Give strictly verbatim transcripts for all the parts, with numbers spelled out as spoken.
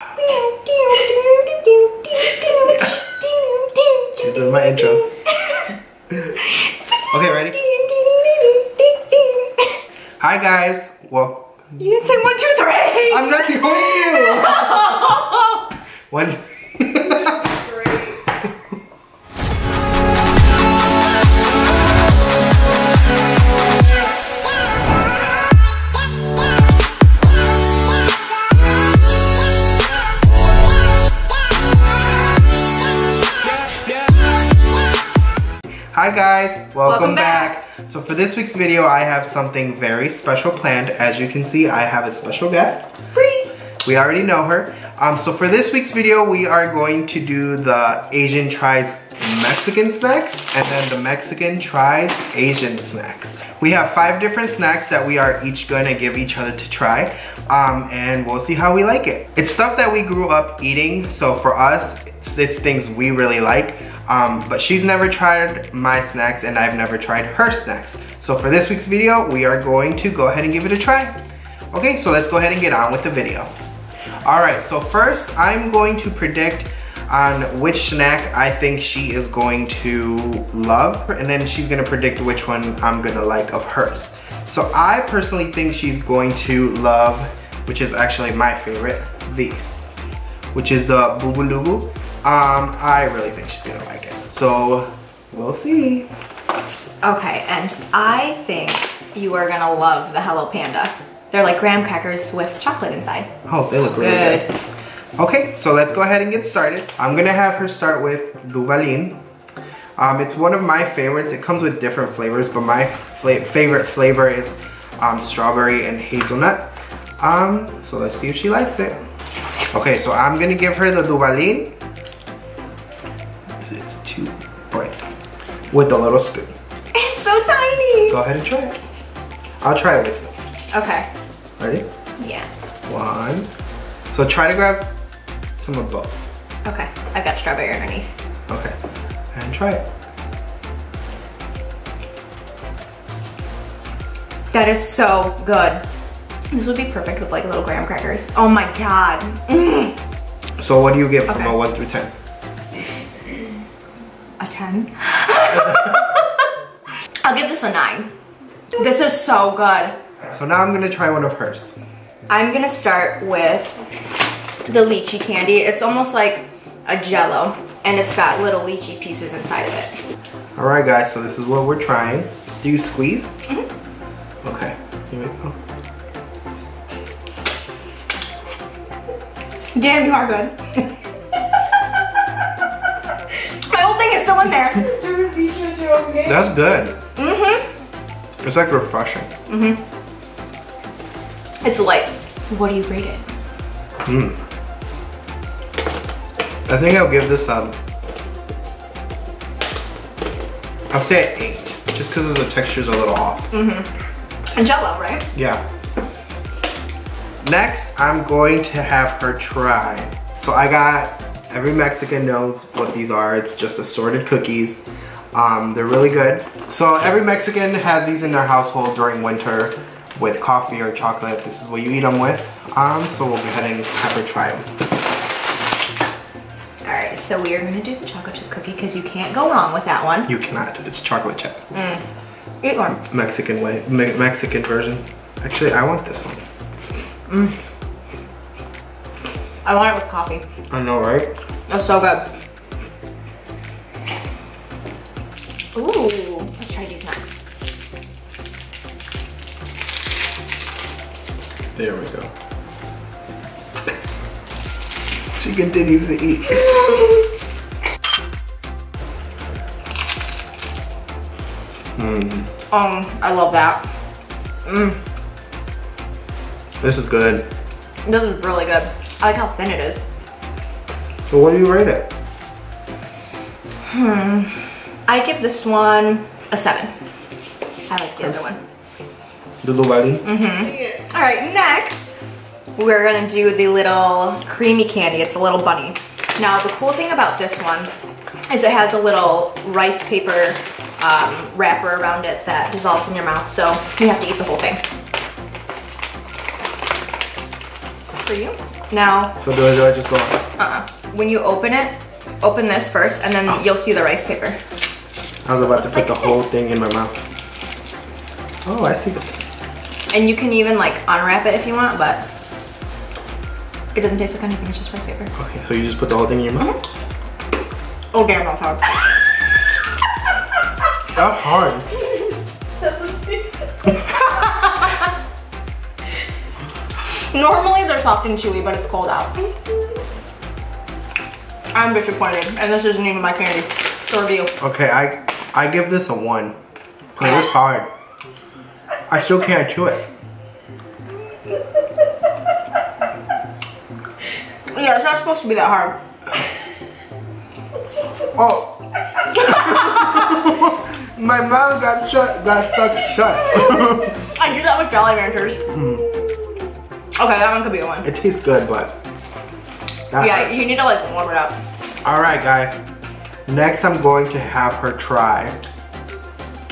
This is my intro. Okay, ready? Hi guys. Well, you didn't say one, two, three. I'm not going to. One. Hi guys, welcome, welcome back. back. So for this week's video, I have something very special planned. As you can see, I have a special guest. Free. We already know her. Um, so for this week's video, we are going to do the Asian tries Mexican snacks, and then the Mexican tries Asian snacks. We have five different snacks that we are each gonna give each other to try, um, and we'll see how we like it. It's stuff that we grew up eating, so for us, it's, it's things we really like. Um, but she's never tried my snacks and I've never tried her snacks. So for this week's video, we are going to go ahead and give it a try. Okay, so let's go ahead and get on with the video. All right, so first I'm going to predict on which snack I think she is going to love, and then she's gonna predict which one I'm gonna like of hers. So I personally think she's going to love, which is actually my favorite, these, which is the bubulugu. Um, I really think she's gonna like it. So, we'll see. Okay, and I think you are gonna love the Hello Panda. They're like graham crackers with chocolate inside. Oh, they look really good. good. Okay, so let's go ahead and get started. I'm gonna have her start with Duvalin. Um, it's one of my favorites. It comes with different flavors, but my fla favorite flavor is um, strawberry and hazelnut. Um, so let's see if she likes it. Okay, so I'm gonna give her the Duvalin. It's too bright. With a little spoon. It's so tiny. Go ahead and try it. I'll try it with you. Okay. Ready? Yeah. One. So try to grab some of both. Okay. I've got strawberry underneath. Okay. And try it. That is so good. This would be perfect with like little graham crackers. Oh my god. Mm. So what do you give from okay. a one through ten? ten. I'll give this a nine. This is so good. So now I'm gonna try one of hers. I'm gonna start with the lychee candy. It's almost like a jello, and it's got little lychee pieces inside of it. All right guys, so this is what we're trying. Do you squeeze? Mm-hmm. Okay. Here we go. Damn, you are good. In there. That's good. Mm-hmm. It's like refreshing. Mm-hmm. It's light. What do you rate it? Mm. I think I'll give this um I'll say an eight, just because the texture's a little off. Mm-hmm. And jello, right? Yeah. Next, I'm going to have her try. So I got Every Mexican knows what these are. It's just assorted cookies. Um, they're really good. So every Mexican has these in their household during winter with coffee or chocolate. This is what you eat them with. Um, so we'll go ahead and have her try them. All right, so we are gonna do the chocolate chip cookie because you can't go wrong with that one. You cannot, it's chocolate chip. Mm. Eat one. Mexican way, me Mexican version. Actually, I want this one. Mm. I want it with coffee. I know, right? That's so good. Ooh, let's try these next. There we go. She continues to eat. mm. Um, I love that. Mm. This is good. This is really good. I like how thin it is. So what do you rate it? Hmm. I give this one a seven. I like the okay. other one. The Duvalin? Mm-hmm. All right, next, we're gonna do the little creamy candy. It's a little bunny. Now, the cool thing about this one is it has a little rice paper um, wrapper around it that dissolves in your mouth, so you have to eat the whole thing. For you. now. So do I, do I just go on? Uh-uh. When you open it, open this first, and then you'll see the rice paper. I was about to put the whole thing in my mouth. Oh, I see. And you can even like unwrap it if you want, but it doesn't taste like anything, it's just rice paper. Okay, so you just put the whole thing in your mouth? Mm-hmm. Oh damn, that's hard. That's hard. That's what she said. Normally they're soft and chewy, but it's cold out. I'm disappointed, and this isn't even my candy. So you. Okay, I I give this a one. It was hard. I still can't chew it. Yeah, it's not supposed to be that hard. Oh. My mouth got shut, got stuck shut. I do that with Jolly Ranchers. Mm. Okay, that one could be a one. It tastes good, but. Yeah, hard. You need to like warm it up. All right, guys. Next, I'm going to have her try.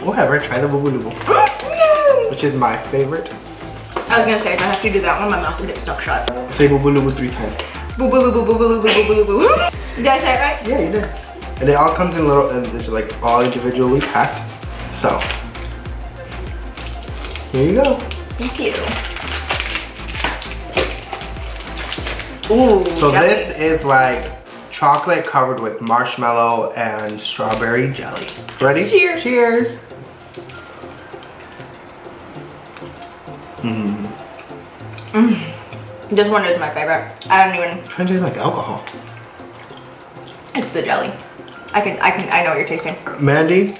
We'll have her try the bubulugu, which is my favorite. I was gonna say, if I have to do that one, my mouth will get stuck shut. Say bubulugu three times. Bubulugu, bubulugu, bubulugu. Did I say it right? Yeah, you did. And it all comes in little, and it's like all individually packed. So, here you go. Thank you. Ooh. So jelly. This is like chocolate covered with marshmallow and strawberry jelly. Ready? Cheers. Cheers. Mm. Mm. This one is my favorite. I don't even. It tastes like alcohol. It's the jelly. I can, I can, I know what you're tasting. Mandy,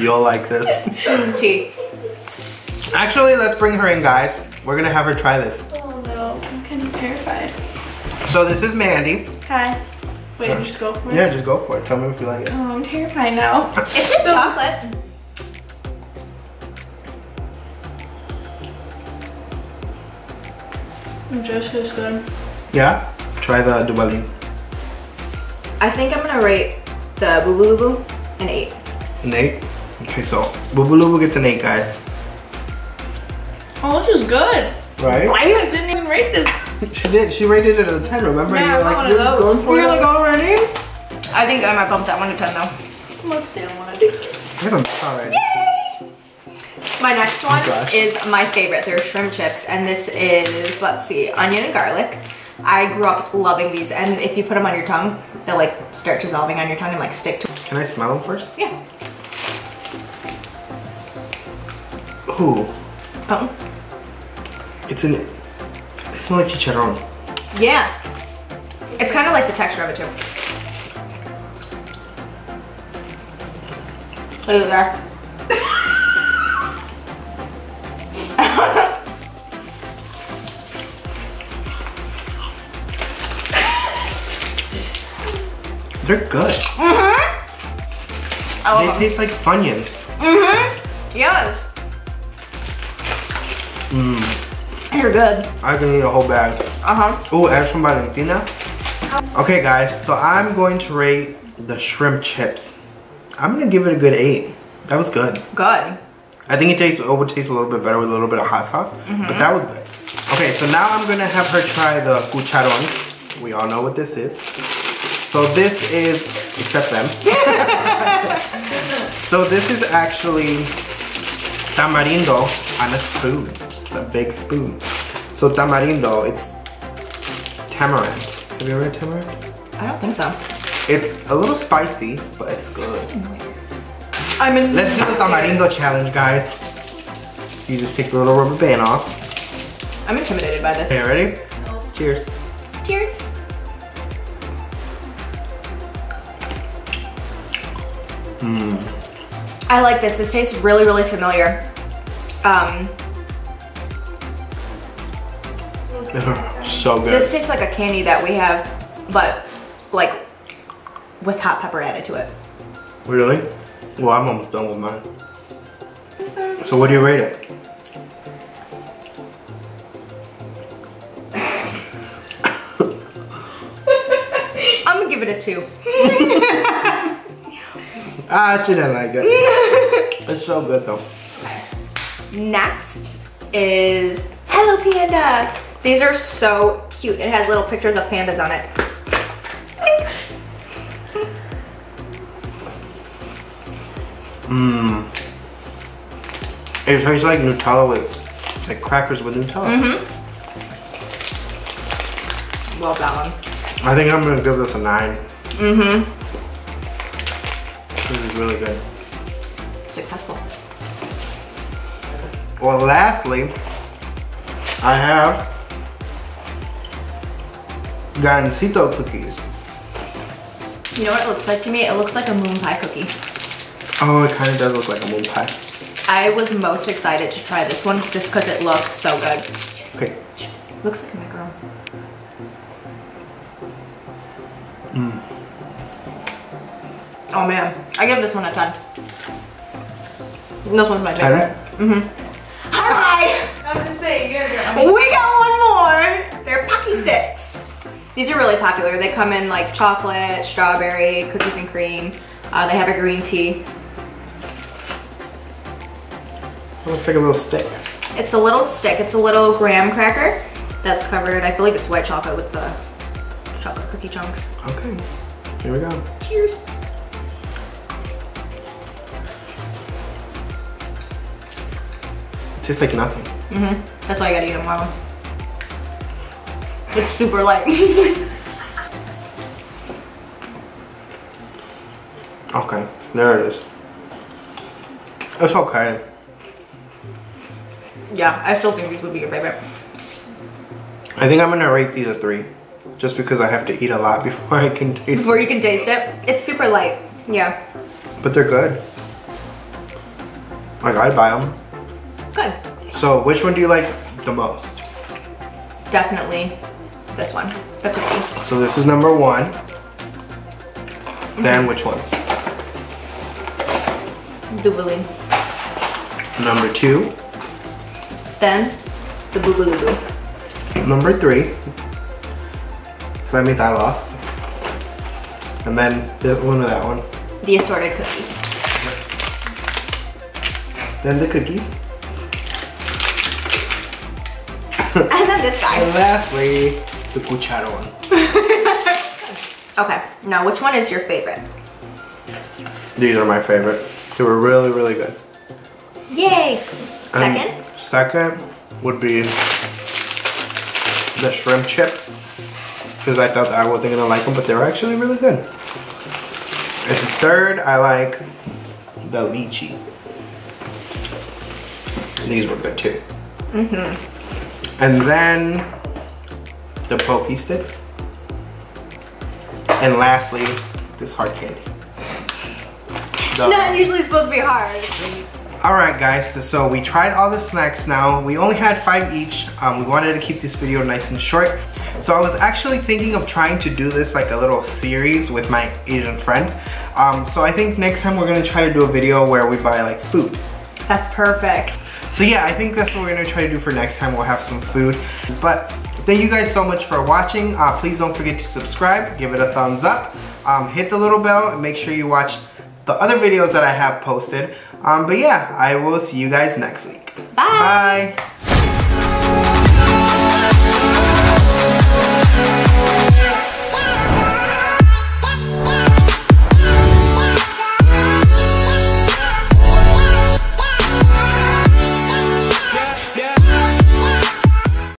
you'll like this. Tea. Actually, let's bring her in, guys. We're gonna have her try this. Oh no, I'm kind of terrified. So this is Mandy. Hi. Wait, yeah. Just go for it. Yeah, just go for it. Tell me if you like it. Oh, I'm terrified now. It's just so chocolate. It just tastes good. Yeah? Try the Duvalin. I think I'm gonna rate the bubulugu an eight. An eight? Okay, so bubulugu gets an eight, guys. Oh, this is good. Right? Why you guys didn't even rate this? She did. She rated it a ten, remember? Yeah, you were like, you're those. Going for you're it? You're like, already? I think I might bump that one to ten, though. I must still want to do this. I don't, sorry. Yay! My next one oh, is my favorite. They're shrimp chips, and this is, let's see, onion and garlic. I grew up loving these, and if you put them on your tongue, they'll like start dissolving on your tongue and like stick to. Can I smell them first? Yeah. Ooh. Oh. It's an. It smells like chicharron. Yeah. It's kind of like the texture of it too. Look at that. They're good. Mm-hmm. I love they taste them. Like Funyuns. Mm-hmm. Yes. Mmm. They're good. I can eat a whole bag. Uh-huh. Oh, that's from Valentina. Okay, guys. So I'm going to rate the shrimp chips. I'm going to give it a good eight. That was good. Good. I think it tastes, it would taste a little bit better with a little bit of hot sauce. Mm-hmm. But that was good. Okay, so now I'm going to have her try the cucharon. We all know what this is. So this is, except them. So this is actually tamarindo on a spoon. It's a big spoon. So tamarindo, it's tamarind. Have you ever had tamarind? I don't think so. It's a little spicy, but it's good. I'm in. Let's do the tamarindo challenge, guys. You just take the little rubber band off. I'm intimidated by this. Okay, ready? No. Cheers. Cheers. Mm. I like this. This tastes really, really familiar. Um, so good. This tastes like a candy that we have, but like with hot pepper added to it. Really? Well, I'm almost done with mine. Okay. So what do you rate it? I'm gonna give it a two. I actually didn't like it. It's so good though. Next is Hello Panda. These are so cute. It has little pictures of pandas on it. Mmm. It tastes like Nutella with, like crackers with Nutella. Mm-hmm. Love that one. I think I'm gonna give this a nine. Mm-hmm. This is really good. Successful. Well, lastly, I have Gansito cookies. You know what it looks like to me? It looks like a moon pie cookie. Oh, it kind of does look like a moon pie. I was most excited to try this one just because it looks so good. Okay. Looks like a macaron. Mm. Oh man, I give this one a ten. This one's my favorite. Mm-hmm. Hi! I was just saying, you guys are amazing. We got one more! They're Pocky Sticks. These are really popular. They come in like chocolate, strawberry, cookies and cream. Uh, they have a green tea. It looks like a little stick. It's a little stick. It's a little graham cracker that's covered, I believe it's white chocolate with the chocolate cookie chunks. Okay, here we go. Cheers. It tastes like nothing. Mm-hmm. That's why I gotta eat them while it's super light. Okay, there it is. It's okay. Yeah, I still think these would be your favorite. I think I'm gonna rate these a three, just because I have to eat a lot before I can taste it. Before you can taste it? It's super light, yeah. But they're good. Like, I'd buy them. Good. So, which one do you like the most? Definitely this one, the cookie. So this is number one. Mm-hmm. Then which one? Duvalin. Number two. Then the bubulugu. Number three. So that means I lost. And then the one or that one. The assorted cookies. Then the cookies. And then this guy. And lastly, the cuchara one. Okay, now which one is your favorite? These are my favorite. They were really, really good. Yay! Second? Um, Second would be the shrimp chips, because I thought I wasn't gonna like them, but they were actually really good. And third, I like the lychee. These were good too. Mm-hmm. And then the Pocky sticks. And lastly, this hard candy. The Not usually supposed to be hard. Alright guys, so, so we tried all the snacks now. We only had five each. Um, we wanted to keep this video nice and short. So I was actually thinking of trying to do this like a little series with my Asian friend. Um, so I think next time we're going to try to do a video where we buy like food. That's perfect. So yeah, I think that's what we're going to try to do for next time. We'll have some food. But thank you guys so much for watching. Uh, please don't forget to subscribe. Give it a thumbs up. Um, hit the little bell and make sure you watch the other videos that I have posted. Um, but yeah, I will see you guys next week. Bye. Bye.